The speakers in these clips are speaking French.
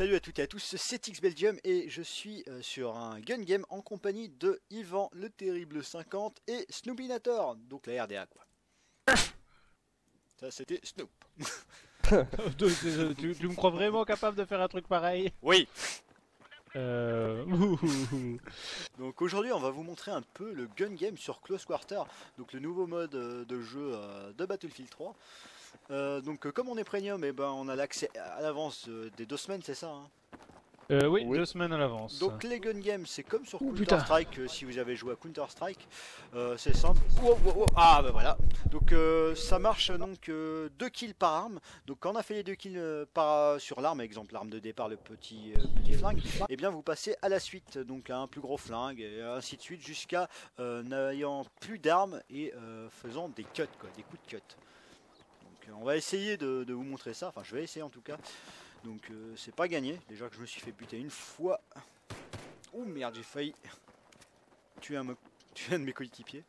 Salut à toutes et à tous, c'est Tix Belgium et je suis sur un GunGame en compagnie de Yvan le TERRIBLE 50 et Snoopinator, donc la RDA quoi. Ça c'était Snoop. tu me crois vraiment capable de faire un truc pareil? Oui. Donc aujourd'hui on va vous montrer un peu le GunGame sur Close Quarters, donc le nouveau mode de jeu de Battlefield 3. Donc comme on est premium, et ben on a l'accès à l'avance des 2 semaines, c'est ça hein? Oui, 2 semaines à l'avance. Donc les gun games, c'est comme sur Counter-Strike, si vous avez joué à Counter-Strike, c'est simple. Oh, oh, oh. Ah bah voilà. Donc ça marche donc 2 kills par arme. Donc quand on a fait les 2 kills sur l'arme, exemple l'arme de départ, le petit flingue, et bien vous passez à la suite, donc à un plus gros flingue, et ainsi de suite, jusqu'à n'ayant plus d'armes et faisant des cuts, quoi, des coups de cut. On va essayer de vous montrer ça, enfin je vais essayer en tout cas. Donc c'est pas gagné, déjà que je me suis fait buter une fois. Oh merde, j'ai failli tuer un de mes coéquipiers.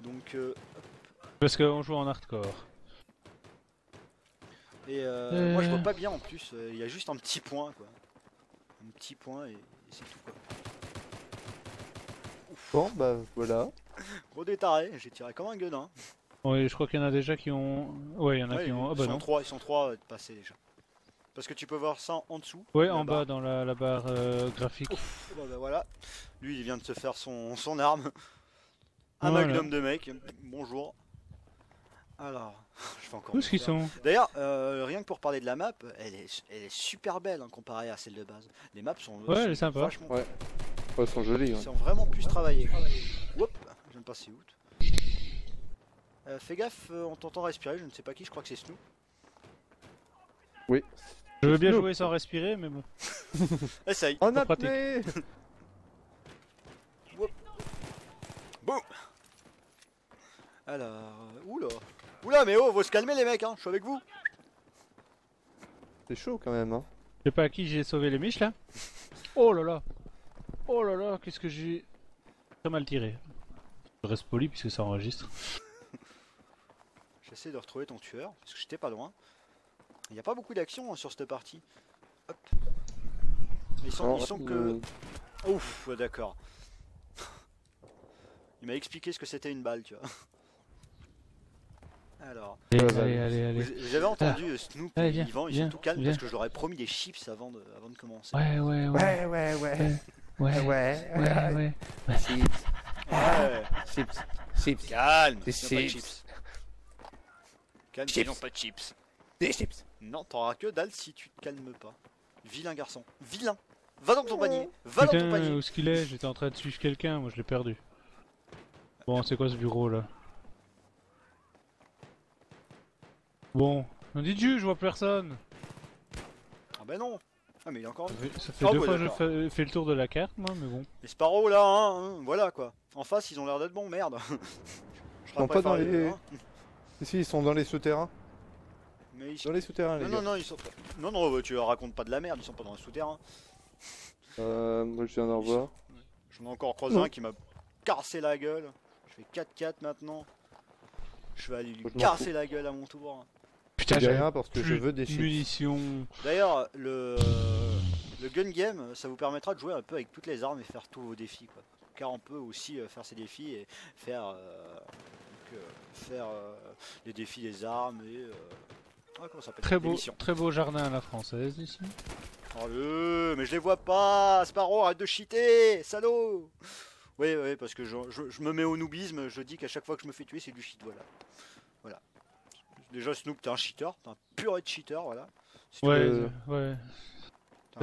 Donc parce qu'on joue en hardcore. Et moi je vois pas bien en plus, il y a juste un petit point quoi. Un petit point et c'est tout quoi. Ouf. Bon bah voilà. Gros détaré, j'ai tiré comme un gueudin. Oui, je crois qu'il y en a déjà qui ont... Ouais, il y en a qui ont... Ah bah non. Ils sont 3 de passer déjà. Parce que tu peux voir ça en dessous. Ouais, en bas dans la barre graphique. Ouf, bah voilà. Lui, il vient de se faire son arme. Un magnum de mec. Bonjour. Alors, je fais encore... Où est-ce qu'ils sont? D'ailleurs, rien que pour parler de la map, elle est super belle hein, comparée à celle de base. Les maps sont... Ouais, elle est sympa. Vachement... Ouais, elles sont jolies. Ils sont vraiment plus travaillées. Hop, je viens de passer out. Fais gaffe, on t'entend respirer, je ne sais pas qui, je crois que c'est Snoop. Oui. Je veux bien jouer sans respirer, mais bon. Essaye. On a pris. Boum. Alors... Oula. Oula, mais oh, faut se calmer les mecs, hein, je suis avec vous. C'est chaud quand même, hein. Je sais pas à qui j'ai sauvé les miches, là. Oh là là. Oh là là, qu'est-ce que j'ai... Très mal tiré. Je reste poli puisque ça enregistre. J'essaie de retrouver ton tueur, parce que j'étais pas loin. Il n'y a pas beaucoup d'action hein, sur cette partie. Hop. Ils sont que... Ouf, d'accord. Il m'a expliqué ce que c'était une balle, tu vois. Alors... Allez. Vous avez entendu Snoop et Yvan, ils sont tout calmes parce que je leur ai promis des chips avant de commencer. Ouais. Chips. Chips. Calme, chips. Calme, chips. Non, pas de chips. Des chips. Non, t'auras que dalle si tu te calmes pas. Vilain garçon, vilain. Va dans ton panier, va dans ton panier. Où est-ce qu'il est? J'étais en train de suivre quelqu'un, moi je l'ai perdu. Bon, c'est quoi ce bureau là? Bon, on dit Dieu, je vois personne. Ah bah non. Ah mais il est encore... Ça fait 2 fois que je fais le tour de la carte, moi, mais bon. Les Sparrow là, hein, voilà quoi. En face, ils ont l'air d'être bons, merde. Je crois pas dans les... Si, ils sont dans les souterrains. Mais ils... Dans les souterrains, les gars. Non, ils sont... Non, tu racontes pas de la merde, ils sont pas dans les souterrains. Moi je viens d'en revoir. J'en ai encore croisé un qui m'a cassé la gueule. Je fais 4-4 maintenant. Je vais aller lui casser la gueule à mon tour. Putain, j'ai rien parce que je veux des munitions. D'ailleurs, le gun game, ça vous permettra de jouer un peu avec toutes les armes et faire tous vos défis, quoi. Car on peut aussi faire ces défis et faire... les défis des armes et comment ça s'appelle, très beau jardin à la française ici. Allez, mais je les vois pas, Sparrow, arrête de cheater, salaud. Oui, parce que je me mets au noobisme, je dis qu'à chaque fois que je me fais tuer c'est du cheat, voilà. Déjà Snoop, t'es un cheater, t'es un purée de cheater, voilà. Si ouais, c'est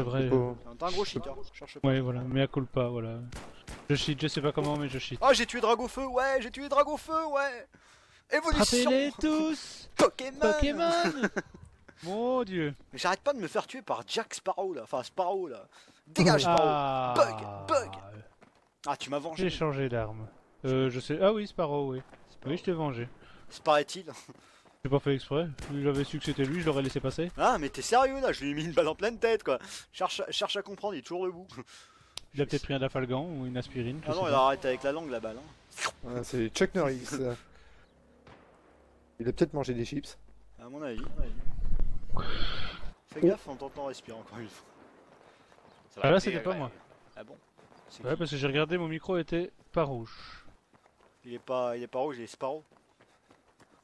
vrai. T'es un gros cheater, cherche pas. Ouais, voilà, mea culpa, voilà. Je cheat, je sais pas comment, mais je cheat. Ah, j'ai tué Dragofeu, ouais, Évolution. Rappelez tous Pokémon. Mon dieu. Mais j'arrête pas de me faire tuer par Jack Sparrow là, Dégage Sparrow. Bug. Ah, tu m'as vengé. J'ai changé d'arme. Je sais, ah oui, Sparrow, oui. Sparrow. Oui, je t'ai vengé. Paraît-il. J'ai pas fait exprès, j'avais su que c'était lui, je l'aurais laissé passer. Ah, mais t'es sérieux là, je lui ai mis une balle en pleine tête quoi. Cherche à comprendre, il est toujours debout. Il a peut-être pris un Dafalgan ou une Aspirine. Ah non, il arrête avec la langue la balle. Hein. Ah, c'est Chuck Norris. Il a peut-être mangé des chips. À mon avis. Fais gaffe, on t'entend respirer encore une fois. Ah là c'était pas moi. Ah bon? Ouais parce que j'ai regardé, mon micro était pas rouge. Il est pas rouge, il est Sparrow.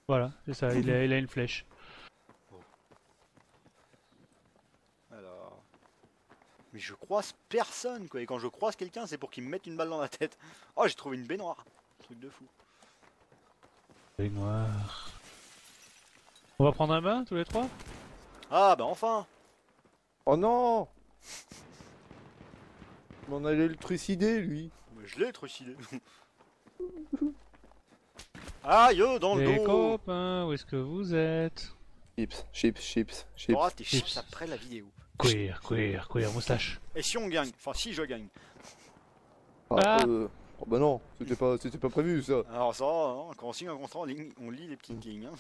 Voilà, c'est ça, il a une flèche. Bon. Alors... Mais je croise personne quoi, et quand je croise quelqu'un c'est pour qu'il me mette une balle dans la tête. Oh j'ai trouvé une baignoire, truc de fou. Baignoire... On va prendre un bain tous les trois? Ah bah enfin! Oh non! On allait le trucider lui. Mais je l'ai trucidé. Aïe dans le dos. Les copains, où est-ce que vous êtes? Chips. On aura tes chips après la vidéo. Queer, moustache. Et si on gagne? Enfin si je gagne. Ah. Oh bah non, c'était pas prévu ça. Alors ça, hein, quand on signe un contrat, on lit les petites lignes. Hein.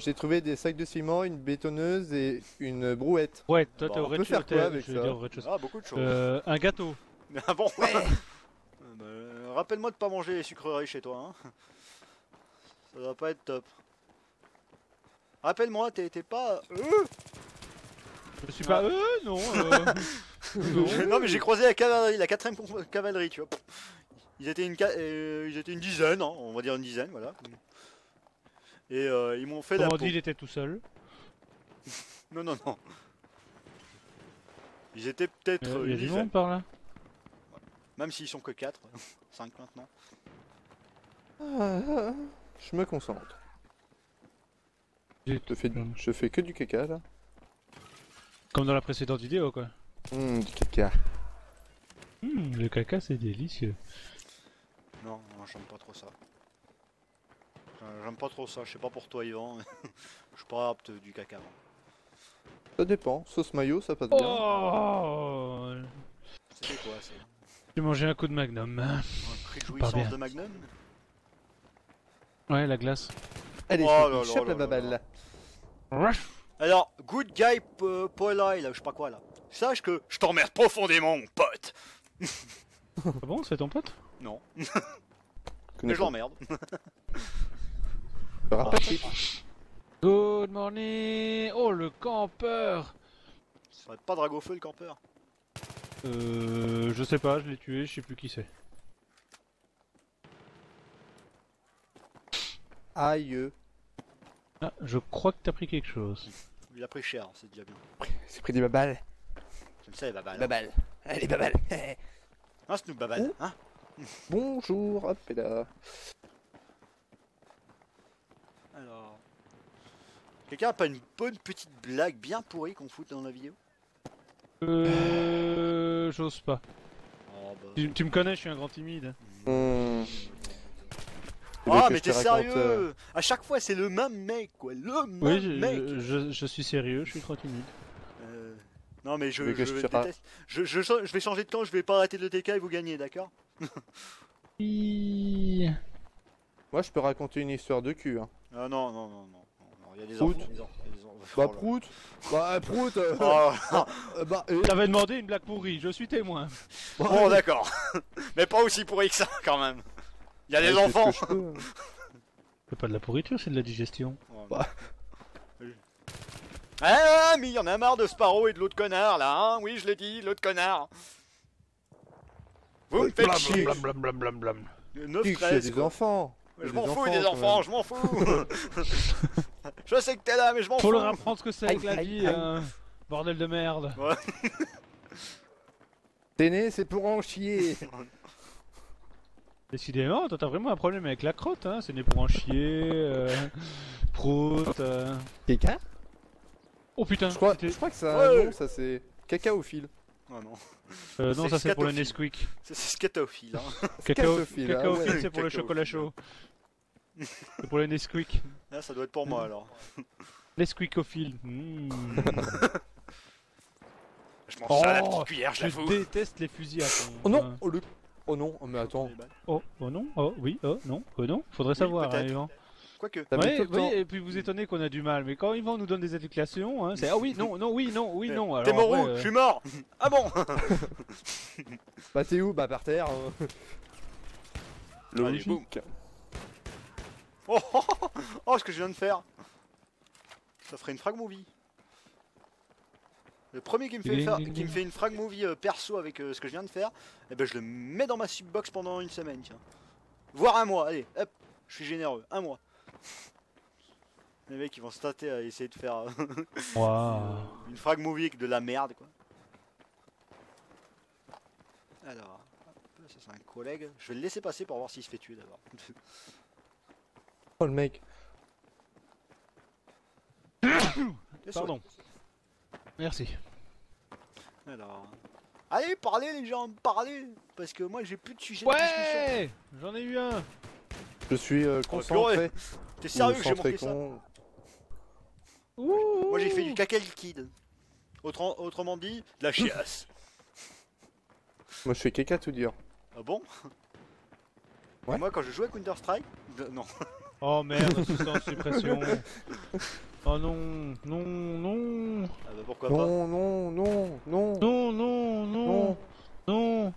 J'ai trouvé des sacs de ciment, une bétonneuse et une brouette. Ouais, toi t'es au rez-de-chaussée, je veux dire au rez-de-chaussée. Ah, beaucoup de choses. Un gâteau. Ah bon ouais. Bah, rappelle-moi de pas manger les sucreries chez toi. Hein. Ça doit pas être top. Rappelle-moi, t'étais pas... Je suis pas... non Non mais j'ai croisé la 4ème cavalerie, tu vois. Ils étaient une dizaine, hein, on va dire une dizaine, voilà. Et ils m'ont fait la peau. Il était tout seul. Non. Ils étaient peut-être... Il y a du monde par là. Voilà. Même s'ils sont que 4, 5 maintenant. Ah, je me concentre. Je fais que du caca là. Comme dans la précédente vidéo quoi. Du caca. Le caca c'est délicieux. Non, j'aime pas trop ça. J'aime pas trop ça, je sais pas pour toi Yvan, je suis pas apte du caca. Ça dépend, sauce mayo ça passe bien. Oh c'était quoi ça? J'ai mangé un coup de magnum. Un cri de jouissance de magnum? Ouais, la glace. Allez, chope la babelle. Alors, good guy Pauli, là, je sais pas quoi là. Sache que je t'emmerde profondément mon pote. Ah bon, c'est ton pote? Non. Mais je l'emmerde. Good morning. Oh le campeur. Ça va être pas Dragofeu le campeur? Je sais pas, je l'ai tué, je sais plus qui c'est. Aïe. Ah, je crois que t'as pris quelque chose. Il a pris cher, c'est déjà bien. C'est pris des babales. J'aime ça les babales. Babales. Allez babales. Hein Snoop babales, hein? Bonjour, hop et là. Alors... Quelqu'un a pas une bonne petite blague bien pourrie qu'on foute dans la vidéo? J'ose pas. Oh bah... tu me connais, je suis un grand timide. Ah mais t'es sérieux À chaque fois c'est le même mec quoi, le même mec. Je suis sérieux, je suis trop timide. Non mais je déteste. Je vais changer de camp, je vais pas arrêter de TK et vous gagnez, d'accord? Moi je peux raconter une histoire de cul hein. Ah non, il y a des enfants. Bah prout. Bah prout. T'avais demandé une blague pourrie, je suis témoin. Bon d'accord. Mais pas aussi pourrie que ça quand même. Il y a des enfants. C'est pas de la pourriture, c'est de la digestion. Ah mais il y en a marre de Sparrow et de l'autre connard là hein. Oui je l'ai dit, l'autre connard. Vous me faites chier. 9-13 des enfants. Je m'en fous des enfants, je m'en fous. Je sais que t'es là mais je m'en fous. Faut leur apprendre ce que c'est avec la vie, bordel de merde. T'es né, c'est pour en chier. Décidément, toi t'as vraiment un problème avec la crotte hein, c'est né pour en chier, prout... Caca? Oh putain, je crois que ça... Non, ça c'est... Cacaophile. Oh non. Non, ça c'est pour le Nesquik. C'est scatophile. Hein. Cacaophile, ah ouais, c'est pour le chocolat chaud. C'est pour le Nesquik. Là, ça doit être pour moi alors. Nesquikophile. Je m'en sers la petite cuillère, je l'avoue. Je déteste les fusils à pompe. Oh non, mais attends. Oh non, faudrait savoir, hein, Yvan. Quoique. Oui, et puis vous étonnez qu'on a du mal, mais quand Yvan nous donne des éducations, hein, c'est ah oui, non. T'es mort où? Je suis mort. Ah bon? Bah t'es où? Bah par terre. Logique. Oh, ce que je viens de faire. Ça ferait une frag movie. Le premier qui me fait une frag movie perso avec ce que je viens de faire, et ben je le mets dans ma subbox pendant une semaine, tiens. Voire un mois, allez, hop, je suis généreux, un mois. Les mecs ils vont se tâter à essayer de faire wow. Une frag movie avec de la merde quoi. Alors, hop, ça c'est un collègue, je vais le laisser passer pour voir s'il se fait tuer d'abord. Oh le mec. Pardon. Merci. Alors... Allez, parlez les gens, parlez. Parce que moi j'ai plus de sujet de discussion. J'en ai eu un. Je suis concentré. T'es sérieux que j'ai manqué ça? Ouh. Moi j'ai fait du caca liquide. Autrement dit, de la chiasse. Moi je fais caca tout dur. Ah bon ouais. Moi quand je jouais à Counter-Strike... Non. Oh merde, sous suppression. Oh non, non, non. Ah bah pourquoi pas. Non, non, non, non. Non, non, non, non,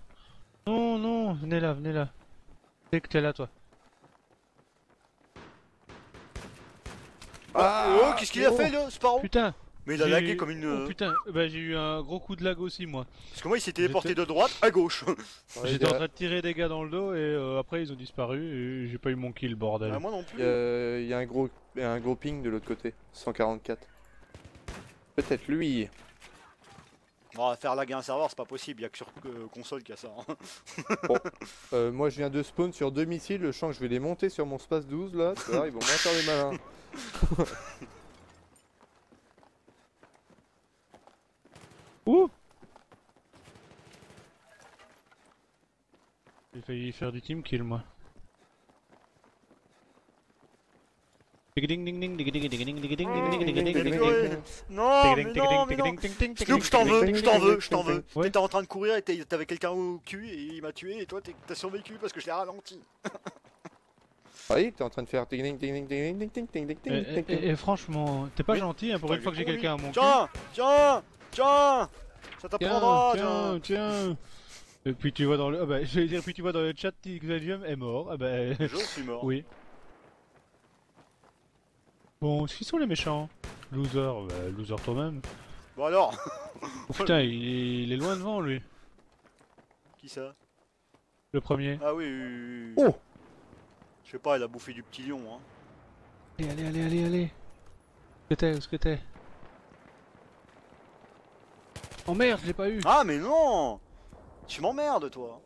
non, non. Venez là, venez là. Dès que t'es là, toi. Ah, oh, qu'est-ce qu'il a fait là, Sparrow? Putain. Mais il a lagué comme une... Oh putain, bah j'ai eu un gros coup de lag aussi, moi. Parce que moi, il s'est téléporté de droite à gauche. J'étais en train de tirer des gars dans le dos et après, ils ont disparu et j'ai pas eu mon kill, bordel. Bah, moi non plus. Il y a un gros ping de l'autre côté, 144. Peut-être lui. Bon, faire laguer un serveur, c'est pas possible, il y a que sur console qu'il y a ça. Hein. Bon, moi je viens de spawn sur 2 missiles, le champ que je vais les monter sur mon space 12 là, tu vois, ils vont moins faire les malins. Ouh! J'ai failli faire du team kill moi. Snoop, je t'en veux. T'étais en train de courir et t'avais quelqu'un au cul et il m'a tué et toi t'as survécu parce que je l'ai ralenti. Oui, t'es en train de faire ding ding ding ding ding ding ding ding. Et franchement, t'es pas gentil pour une fois que j'ai quelqu'un à mon cul. Tiens, ça t'apprendra. Tiens. Et puis tu vois dans le, ah bah, je vais dire, puis tu vois dans le chat, Tix Belgium est mort. Ah bah. Je suis mort. Oui. Bon, qui sont les méchants? Loser, bah loser toi-même. Bon alors. Oh putain, il est loin devant lui. Qui ça? Le premier. Ah oui. Oh. Je sais pas, il a bouffé du petit lion hein. Allez. Où est-ce que t'es? Oh merde, je l'ai pas eu. Ah mais non. Tu m'emmerdes toi.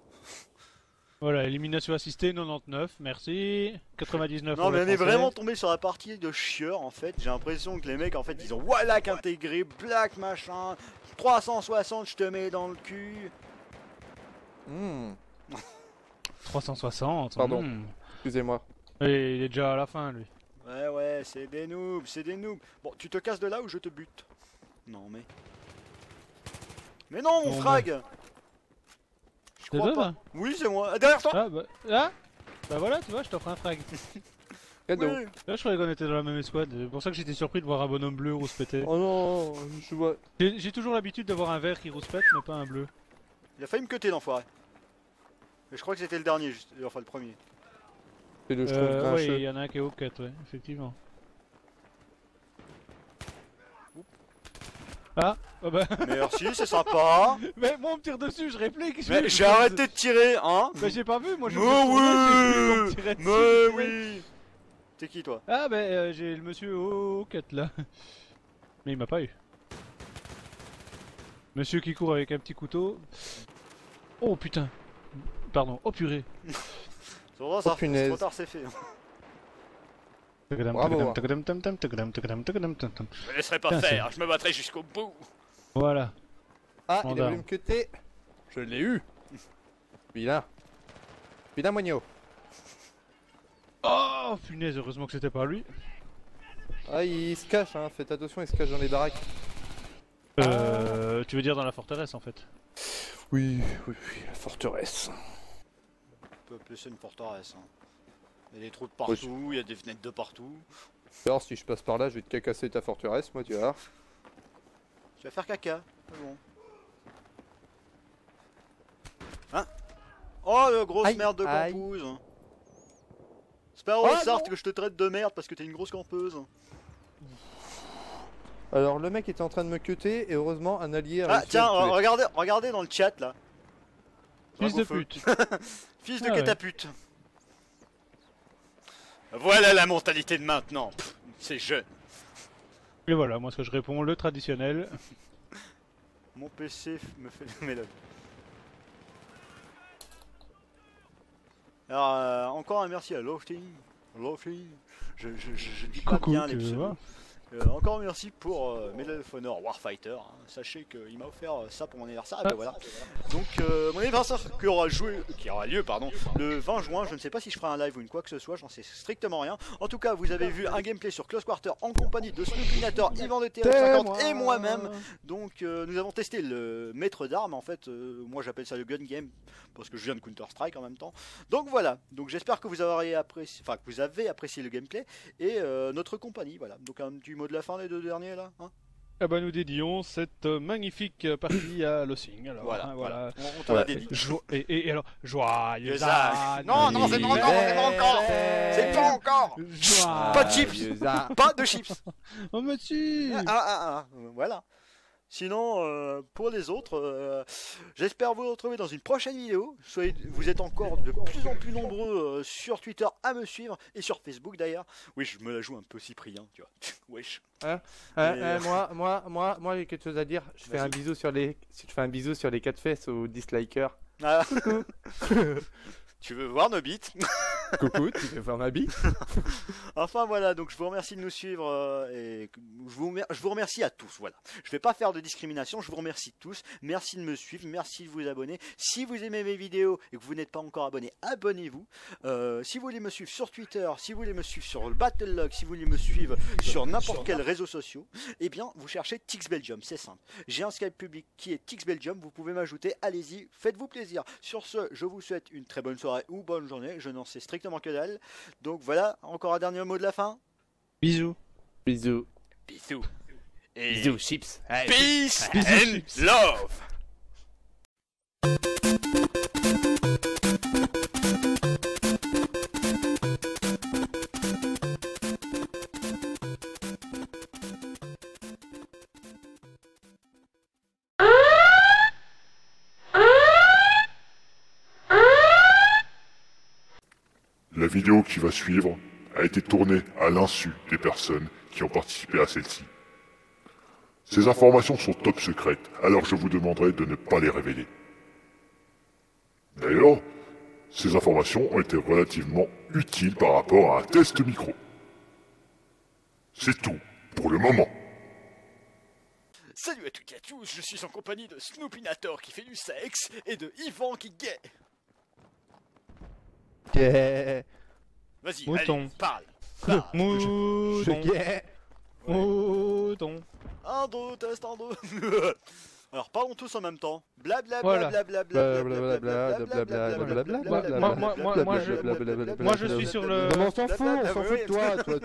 Voilà, élimination assistée 99, merci. 99. Non mais on est vraiment tombé sur la partie de chieur en fait. J'ai l'impression que les mecs en fait ils ont Wallach intégré, Black machin, 360 je te mets dans le cul. Mmh. 360, pardon. Mmh. Excusez-moi. Et il est déjà à la fin lui. Ouais, c'est des noobs, Bon, tu te casses de là ou je te bute. Non mais. Mais non mon frag mais... C'est toi là ? Oui, c'est moi. Ah, derrière toi. Ah bah là. Bah voilà, tu vois, je t'offre un frag. Cadeau. Oui. Là, je croyais qu'on était dans la même escouade. C'est pour ça que j'étais surpris de voir un bonhomme bleu rouspéter. Oh non, je vois. J'ai toujours l'habitude d'avoir un vert qui rouspète, mais pas un bleu. Il a failli me cutter l'enfoiré. Mais je crois que c'était le dernier, juste... enfin le premier. C'est le ouais, il y en a un qui est au 4, ouais, effectivement. Ah, oh bah. Merci, c'est sympa. Mais moi on me tire dessus, je réplique. J'ai arrêté de tirer, hein. Mais j'ai pas vu, moi je me suis tiré. Mais oui. T'es qui toi? Ah bah j'ai le monsieur au 4 là. Mais il m'a pas eu. Monsieur qui court avec un petit couteau. Oh putain. Pardon, oh purée. Oh punaise. Trop tard, c'est fait. Bravo. Je me laisserai pas faire, je me battrai jusqu'au bout. Voilà. Ah, il a voulu me cutter. Je l'ai eu. Vilain moigneau. Oh punaise, heureusement que c'était pas lui. Ah, il se cache, hein. Faites attention, il se cache dans les baraques. Tu veux dire dans la forteresse en fait? Oui, la forteresse. On peut appeler ça une forteresse, hein. Il y a des trous de partout, il y a des fenêtres de partout. Alors si je passe par là, je vais te cacasser ta forteresse, moi tu vois. Tu vas faire caca, c'est bon. Hein? Oh le grosse merde de campeuse. C'est pas au sort que je te traite de merde parce que t'es une grosse campeuse. Alors le mec était en train de me cuter et heureusement un allié a réussi. Ah tiens, regardez dans le chat là. Fils de pute. Fils de catapute. Voilà la mentalité de maintenant. C'est jeune. Et voilà, moi ce que je réponds, le traditionnel. Mon PC me fait le mélode. Alors encore un merci à Lofting. Je dis pas bien les pseudos. Encore merci pour Medal of Honor Warfighter. Hein. Sachez qu'il m'a offert ça pour mon anniversaire. Ah, ben voilà. Donc mon anniversaire qui aura lieu le 20 juin. Je ne sais pas si je ferai un live ou une quoi que ce soit. J'en sais strictement rien. En tout cas, vous avez vu un gameplay sur Close Quarters en compagnie de Snoopinator, Yvan le TERRIBLE 50 et moi-même. Donc nous avons testé le maître d'armes. En fait, moi j'appelle ça le GunGame parce que je viens de Counter-Strike en même temps. Donc voilà. Donc j'espère que vous aurez apprécié, enfin que vous avez apprécié le gameplay et notre compagnie. Voilà. Donc un petit mot de la fin, les deux derniers là, hein. Eh ben nous dédions cette magnifique partie à Lofting. Alors voilà, hein, voilà. Et alors joyeux anniversaire. Non, c'est pas encore, pas de chips, pas de chips. Oh monsieur. Voilà. Sinon, pour les autres, j'espère vous retrouver dans une prochaine vidéo. Vous êtes encore de plus en plus nombreux sur Twitter à me suivre et sur Facebook d'ailleurs. Oui, je me la joue un peu Cyprien, tu vois. Wesh. Moi, j'ai quelque chose à dire. Je fais un bisou sur les, quatre fesses aux dislikers. Ah. Tu veux voir nos bits? Coucou, tu veux voir ma bite? Enfin voilà, donc je vous remercie de nous suivre et je vous remercie à tous, voilà. Je vais pas faire de discrimination, je vous remercie tous. Merci de me suivre, merci de vous abonner. Si vous aimez mes vidéos et que vous n'êtes pas encore abonné, abonnez-vous. Si vous voulez me suivre sur Twitter, si vous voulez me suivre sur le Battlelog, si vous voulez me suivre sur n'importe quel réseau social, eh bien vous cherchez Tix Belgium, c'est simple. J'ai un Skype public qui est Tix Belgium, vous pouvez m'ajouter, allez-y, faites-vous plaisir. Sur ce, je vous souhaite une très bonne soirée. Ou bonne journée, je n'en sais strictement que dalle. Donc voilà, encore un dernier mot de la fin. Bisous. Bisous. Bisous. Et bisous chips. Allez. Peace bisous, and chips. Love. La vidéo qui va suivre a été tournée à l'insu des personnes qui ont participé à celle-ci. Ces informations sont top secrètes, alors je vous demanderai de ne pas les révéler. D'ailleurs, ces informations ont été relativement utiles par rapport à un test micro. C'est tout pour le moment. Salut à toutes et à tous, je suis en compagnie de Snoopinator qui fait du sexe et de Yvan qui gay. Yeah. Vas-y, allez, parle. Mouton. Yeah. Ouais. Mouton. Un, deux, test, un, deux. Alors, parlons tous en même temps. Blablabla. Moi, je suis sur le... Non, on s'en fout de toi, toi.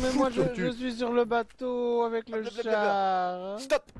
Mais moi, je suis sur le bateau avec le char. Stop.